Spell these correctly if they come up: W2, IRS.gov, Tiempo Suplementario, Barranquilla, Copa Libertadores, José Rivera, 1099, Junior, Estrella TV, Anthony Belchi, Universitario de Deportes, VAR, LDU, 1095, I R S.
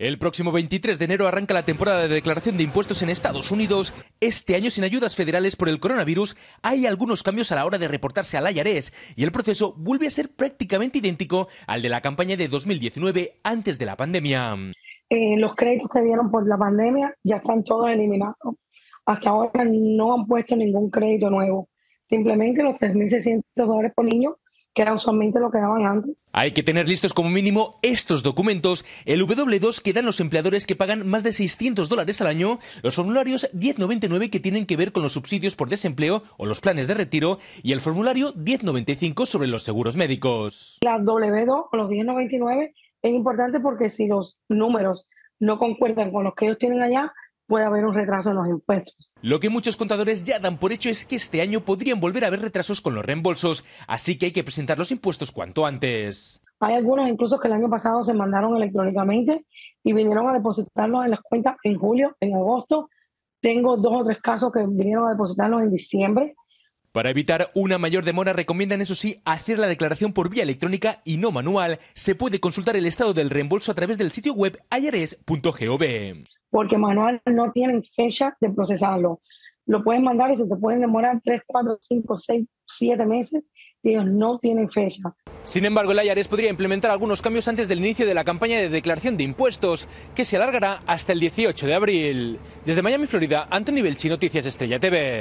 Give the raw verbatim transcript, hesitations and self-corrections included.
El próximo veintitrés de enero arranca la temporada de declaración de impuestos en Estados Unidos. Este año, sin ayudas federales por el coronavirus, hay algunos cambios a la hora de reportarse al I R S y el proceso vuelve a ser prácticamente idéntico al de la campaña de dos mil diecinueve antes de la pandemia. Eh, los créditos que dieron por la pandemia ya están todos eliminados. Hasta ahora no han puesto ningún crédito nuevo. Simplemente los tres mil seiscientos dólares por niño, que era usualmente lo que daban antes. Hay que tener listos como mínimo estos documentos: el W dos que dan los empleadores que pagan más de seiscientos dólares al año, los formularios diez noventa y nueve que tienen que ver con los subsidios por desempleo o los planes de retiro, y el formulario diez noventa y cinco sobre los seguros médicos. La W dos o los diez noventa y nueve es importante porque si los números no concuerdan con los que ellos tienen allá, puede haber un retraso en los impuestos. Lo que muchos contadores ya dan por hecho es que este año podrían volver a haber retrasos con los reembolsos, así que hay que presentar los impuestos cuanto antes. Hay algunos incluso que el año pasado se mandaron electrónicamente y vinieron a depositarlos en las cuentas en julio, en agosto. Tengo dos o tres casos que vinieron a depositarlos en diciembre. Para evitar una mayor demora recomiendan, eso sí, hacer la declaración por vía electrónica y no manual. Se puede consultar el estado del reembolso a través del sitio web I R S punto gov. Porque manual no tienen fecha de procesarlo. Lo puedes mandar y se te pueden demorar tres, cuatro, cinco, seis, siete meses y ellos no tienen fecha. Sin embargo, el I R S podría implementar algunos cambios antes del inicio de la campaña de declaración de impuestos, que se alargará hasta el dieciocho de abril. Desde Miami, Florida, Anthony Belchi, Noticias Estrella T V.